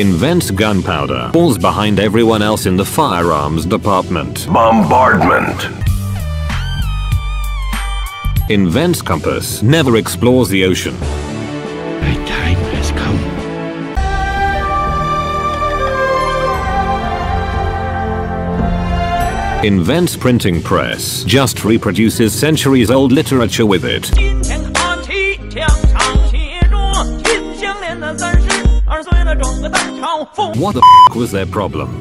invents gunpowder, falls behind everyone else in the firearms department. Bombardment. Invents compass, never explores the ocean. My time has come. Invents printing press, just reproduces centuries-old literature with it. What the f*** was their problem?